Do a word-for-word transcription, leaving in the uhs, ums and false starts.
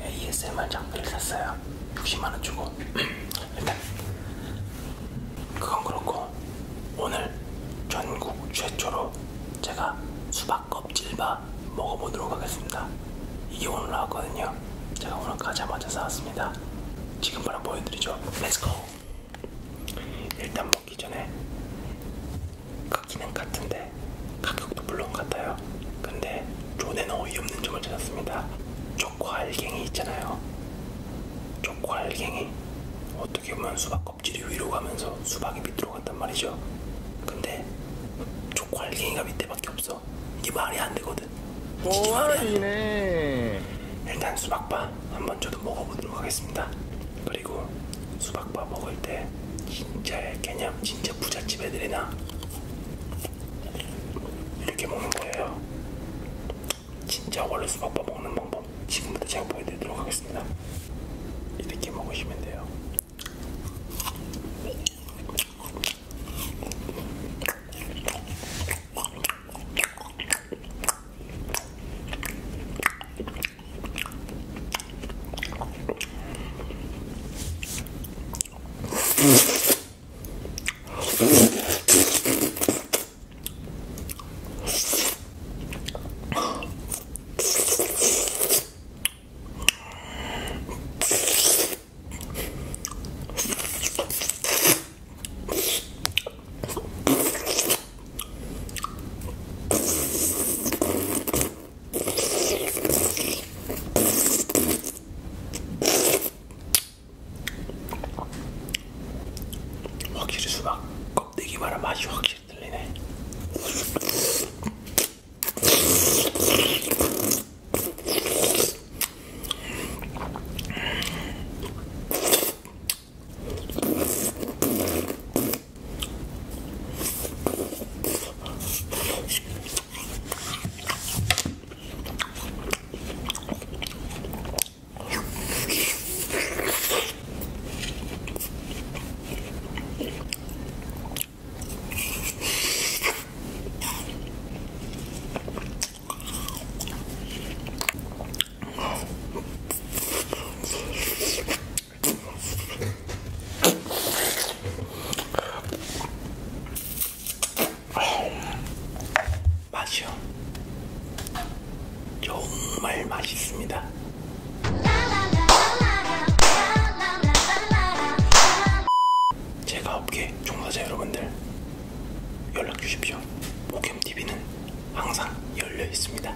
에이에스엠알 장비를 샀어요. 육십만 원 주고. 일단 그건 그렇고 오늘 전국 최초로 제가 수박 껍질밥 먹어보도록 하겠습니다. 이게 오늘 나왔거든요. 제가 오늘 가자마자 사왔습니다. 지금 바로 보여드리죠. 렛츠고! 일단 먹기 전에 크기는 같은데 가격도 물론 같아요. 근데 존에는 어이없는 점을 찾았습니다. 초코알갱이 있잖아요. 초코알갱이 어떻게 보면 수박 껍질이 위로 가면서 수박이 밑으로 갔단 말이죠. 근데 초코알갱이가 밑에밖에 없어. 이게 말이 안 되거든. 오아이네. 일단 수박밥 한번 저도 먹어보도록 하겠습니다. 그리고 수박밥 먹을 때 진짜의 개념, 진짜 부잣집 애들이나 이렇게 먹는 거예요. 진짜 원래 수박밥 먹는 방법 지금부터 제가 보여드리도록 하겠습니다. 이렇게 먹으시면 돼요. 맛이 확실히 들리네. 정말 맛있습니다. 제가 업계 종사자 여러분들 연락 주십시오. 목캠티비는 항상 열려 있습니다.